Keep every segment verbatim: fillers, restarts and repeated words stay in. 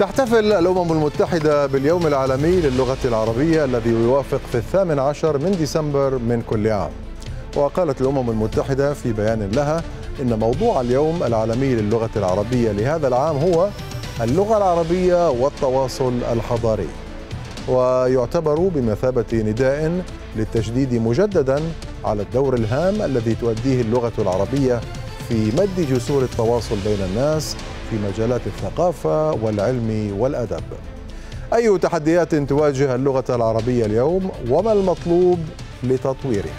تحتفل الأمم المتحدة باليوم العالمي للغة العربية الذي يوافق في الثامن عشر من ديسمبر من كل عام. وقالت الأمم المتحدة في بيان لها إن موضوع اليوم العالمي للغة العربية لهذا العام هو اللغة العربية والتواصل الحضاري، ويعتبر بمثابة نداء للتشديد مجددا على الدور الهام الذي تؤديه اللغة العربية في مد جسور التواصل بين الناس في مجالات الثقافة والعلم والأدب. أي تحديات تواجه اللغة العربية اليوم وما المطلوب لتطويرها؟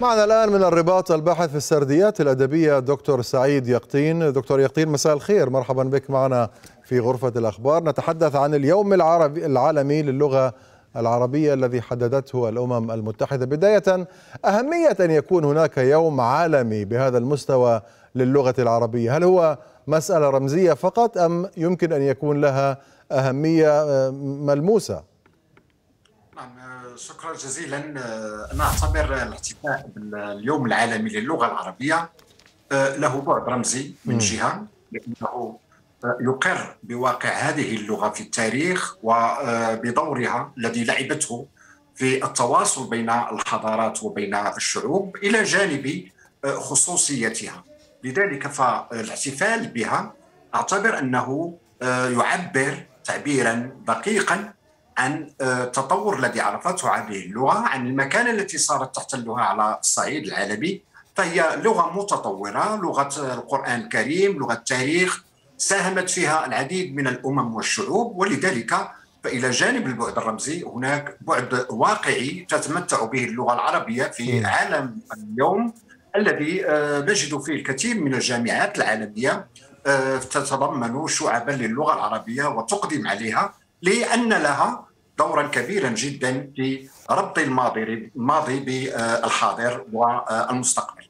معنا الآن من الرباط الباحث في السرديات الأدبية دكتور سعيد يقطين. دكتور يقطين، مساء الخير، مرحبا بك معنا في غرفة الأخبار. نتحدث عن اليوم العربي العالمي للغة العربية الذي حددته الأمم المتحدة. بداية، أهمية أن يكون هناك يوم عالمي بهذا المستوى للغة العربية، هل هو مسألة رمزية فقط أم يمكن أن يكون لها أهمية ملموسة؟ شكرا جزيلا. أنا أعتبر الاحتفاء باليوم العالمي للغة العربية له بعد رمزي من جهة، لأنه يقر بواقع هذه اللغة في التاريخ وبدورها الذي لعبته في التواصل بين الحضارات وبين الشعوب، إلى جانب خصوصيتها. لذلك فالاحتفال بها أعتبر أنه يعبر تعبيرا دقيقا عن التطور الذي عرفته هذه اللغة، عن المكانة التي صارت تحتلها على الصعيد العالمي. فهي لغة متطورة، لغة القرآن الكريم، لغة التاريخ، ساهمت فيها العديد من الأمم والشعوب. ولذلك فإلى جانب البعد الرمزي هناك بعد واقعي تتمتع به اللغة العربية في عالم اليوم الذي نجد فيه الكثير من الجامعات العالمية تتضمن شعبا للغة العربية وتقدم عليها، لأن لها دورا كبيرا جدا في ربط الماضي الماضي بالحاضر والمستقبل.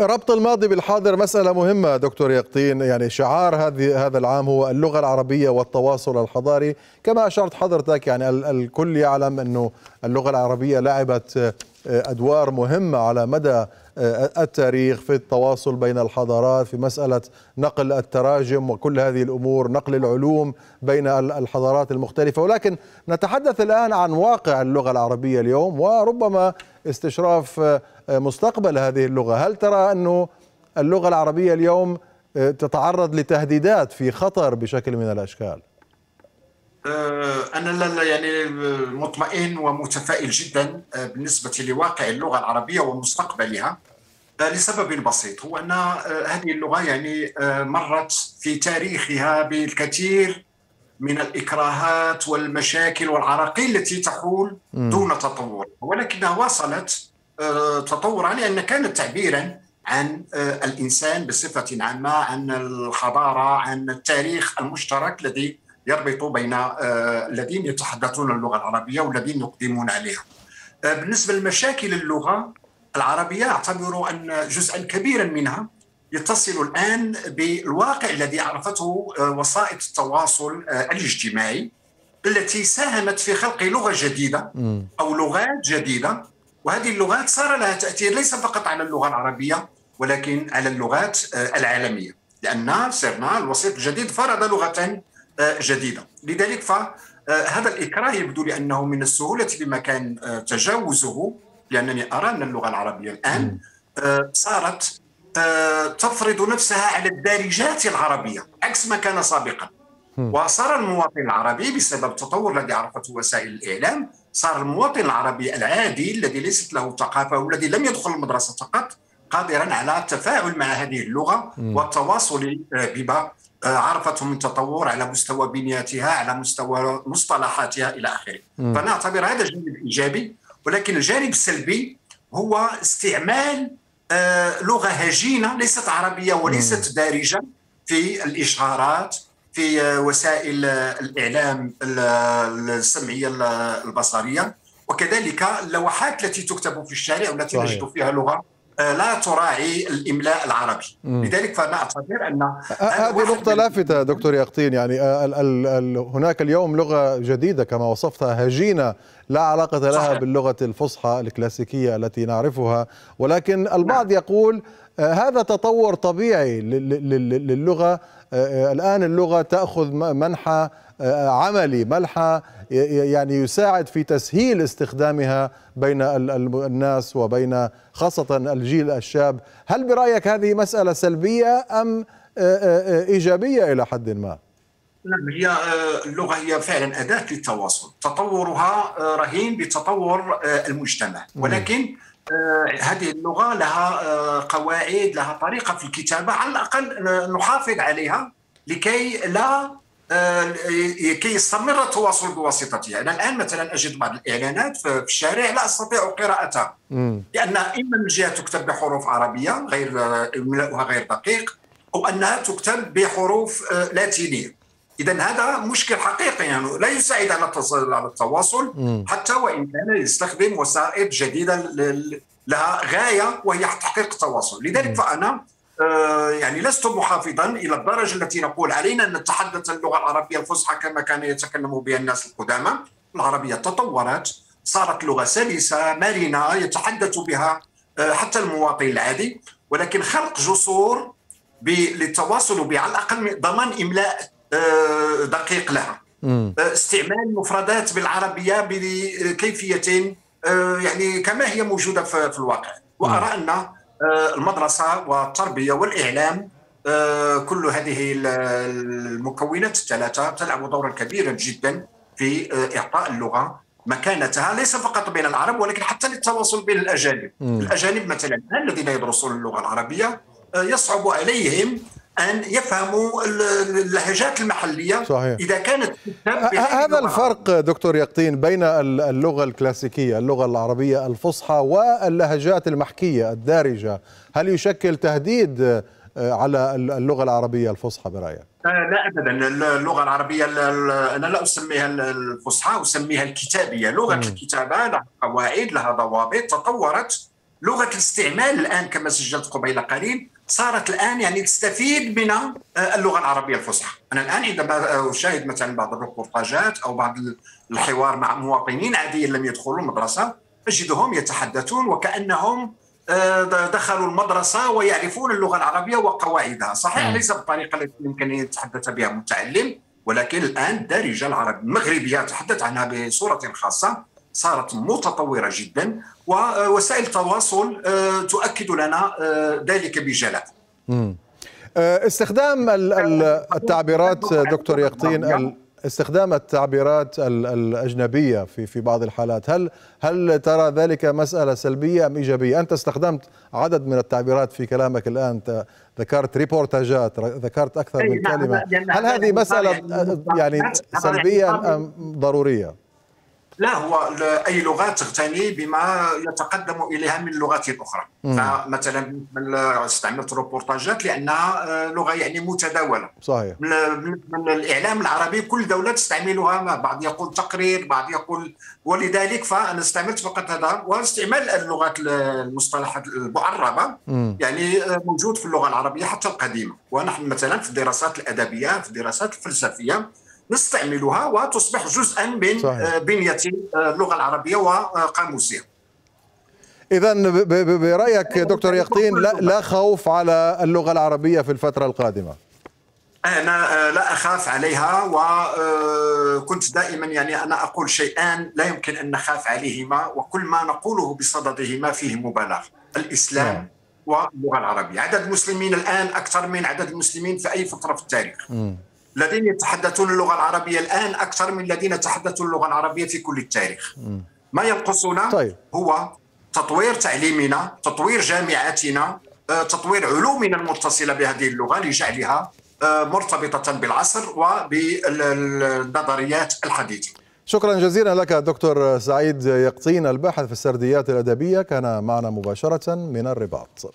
ربط الماضي بالحاضر مسألة مهمة دكتور يقطين. يعني شعار هذه هذا العام هو اللغة العربية والتواصل الحضاري، كما أشرت حضرتك. يعني الكل يعلم أنه اللغة العربية لعبت أدوار مهمة على مدى التاريخ في التواصل بين الحضارات، في مسألة نقل التراجم وكل هذه الأمور، نقل العلوم بين الحضارات المختلفة. ولكن نتحدث الآن عن واقع اللغة العربية اليوم وربما استشراف مستقبل هذه اللغة. هل ترى أنه اللغة العربية اليوم تتعرض لتهديدات في خطر بشكل من الأشكال؟ أنا لا يعني مطمئن ومتفائل جدا بالنسبة لواقع اللغة العربية ومستقبلها، لسبب بسيط، هو أن هذه اللغة يعني مرت في تاريخها بالكثير من الإكراهات والمشاكل والعراقيل التي تحول دون تطور، ولكنها وصلت تطورا لأن كانت تعبيرا عن الإنسان بصفة عامة، عن الحضارة، عن التاريخ المشترك الذي يربط بين الذين يتحدثون اللغة العربية والذين يقدمون عليها. بالنسبة لمشاكل اللغة العربية، أعتبر أن جزءا كبيرا منها يتصل الآن بالواقع الذي عرفته وسائل التواصل الاجتماعي التي ساهمت في خلق لغة جديدة أو لغات جديدة، وهذه اللغات صار لها تأثير ليس فقط على اللغة العربية ولكن على اللغات العالمية، لأن صرنا الوسيط الجديد فرض لغة جديدة. لذلك فهذا الإكراه يبدو لي أنه من السهولة بمكان تجاوزه، لأنني أرى أن اللغة العربية الآن صارت تفرض نفسها على الدارجات العربية عكس ما كان سابقا. وصار المواطن العربي بسبب التطور الذي عرفته وسائل الإعلام، صار المواطن العربي العادي الذي ليست له ثقافة والذي لم يدخل المدرسة فقط قادرا على التفاعل مع هذه اللغة والتواصل بما عرفته من تطور على مستوى بنياتها، على مستوى مصطلحاتها إلى آخره. فنعتبر هذا جانب إيجابي، ولكن الجانب السلبي هو استعمال لغة هجينة ليست عربية وليست دارجة في الإشهارات، في وسائل الإعلام السمعية البصرية، وكذلك اللوحات التي تكتب في الشارع والتي نجد فيها لغة لا تراعي الإملاء العربي. مم. لذلك فنعتبر أن هذه نقطة لافتة دكتور يقطين، يعني ال ال ال هناك اليوم لغة جديدة كما وصفتها هجينة لا علاقة لها صحيح. باللغة الفصحى الكلاسيكية التي نعرفها، ولكن البعض نعم. يقول هذا تطور طبيعي للغة. الآن اللغة تأخذ منحى عملي، منحى يعني يساعد في تسهيل استخدامها بين الناس وبين خاصة الجيل الشاب. هل برأيك هذه مسألة سلبية أم إيجابية إلى حد ما؟ نعم، هي اللغة هي فعلا أداة للتواصل، تطورها رهين بتطور المجتمع، ولكن هذه اللغة لها قواعد، لها طريقة في الكتابة، على الأقل نحافظ عليها لكي لا لكي يستمر التواصل بواسطتها. أنا الآن مثلا أجد بعض الإعلانات في الشارع لا أستطيع قراءتها، لأن إما من جهة تكتب بحروف عربية غير إملاؤها غير دقيق، أو أنها تكتب بحروف لاتينية. إذا هذا مشكل حقيقي، يعني لا يساعد على التواصل حتى وإن كان يستخدم وسائل جديدة لها غاية وهي تحقيق التواصل. لذلك فأنا يعني لست محافظا إلى الدرجة التي نقول علينا أن نتحدث اللغة العربية الفصحى كما كان يتكلم بها الناس القدامى. العربية تطورت، صارت لغة سلسة مرنة يتحدث بها حتى المواطن العادي، ولكن خلق جسور للتواصل بها، على الأقل ضمان إملاء دقيق لها، استعمال مفردات بالعربية بكيفية يعني كما هي موجودة في الواقع. وأرى أن المدرسة والتربية والإعلام كل هذه المكونات الثلاثة تلعب دورا كبيرا جدا في إعطاء اللغة مكانتها، ليس فقط بين العرب ولكن حتى للتواصل بين الأجانب. الأجانب مثلا الذين يدرسون اللغة العربية يصعب عليهم أن يفهموا اللهجات المحلية صحيح. إذا كانت هذا الفرق دكتور يقطين بين اللغة الكلاسيكية، اللغة العربية الفصحى، واللهجات المحكية الدارجة، هل يشكل تهديد على اللغة العربية الفصحى برأيك؟ لا أبدا، اللغة العربية أنا لا أسميها الفصحى، أسميها الكتابية. لغة الكتابة لها قواعد، لها ضوابط، تطورت. لغة الاستعمال الآن كما سجلت قبيل قليل صارت الآن يعني تستفيد من اللغة العربية الفصحى. أنا الآن عندما أشاهد مثلا بعض الريبورتاجات أو بعض الحوار مع مواطنين عاديين لم يدخلوا المدرسة، أجدهم يتحدثون وكأنهم دخلوا المدرسة ويعرفون اللغة العربية وقواعدها. صحيح ليس بالطريقة التي يمكن أن يتحدث بها متعلم، ولكن الآن الدارجة العربية المغربية تحدث عنها بصورة خاصة، صارت متطورة جدا، ووسائل التواصل تؤكد لنا ذلك بجلاء. استخدام التعبيرات دكتور يقطين، استخدام التعبيرات الأجنبية في في بعض الحالات، هل هل ترى ذلك مسألة سلبية أم إيجابية؟ أنت استخدمت عدد من التعبيرات في كلامك الآن، ذكرت ريبورتاجات، ذكرت أكثر من كلمة، هل هذه مسألة يعني سلبية أم ضرورية؟ لا، هو أي لغة تغتني بما يتقدم إليها من لغات أخرى. فمثلا استعملت الريبورتاجات لأنها لغة يعني متداولة صحيح. من الإعلام العربي كل دولة تستعملها، بعض يقول تقرير، بعض يقول، ولذلك فأنا استعملت فقط هذا. واستعمال اللغات المصطلحات المعربة يعني موجود في اللغة العربية حتى القديمة، ونحن مثلا في الدراسات الأدبية، في الدراسات الفلسفية نستعملها وتصبح جزءا من بنية اللغة العربية وقاموسها. إذا برأيك دكتور يقطين لا خوف على اللغة العربية في الفترة القادمة؟ أنا لا أخاف عليها، وكنت دائما يعني أنا أقول شيئان لا يمكن أن نخاف عليهما، وكل ما نقوله بصددهما فيه مبالغة: الإسلام واللغة العربية. عدد المسلمين الآن أكثر من عدد المسلمين في أي فترة في التاريخ. الذين يتحدثون اللغة العربية الآن أكثر من الذين يتحدثون اللغة العربية في كل التاريخ. ما ينقصنا طيب. هو تطوير تعليمنا، تطوير جامعاتنا، تطوير علومنا المتصلة بهذه اللغة لجعلها مرتبطة بالعصر وبالنظريات الحديثة. شكرا جزيلا لك دكتور سعيد يقطين، الباحث في السرديات الأدبية، كان معنا مباشرة من الرباط.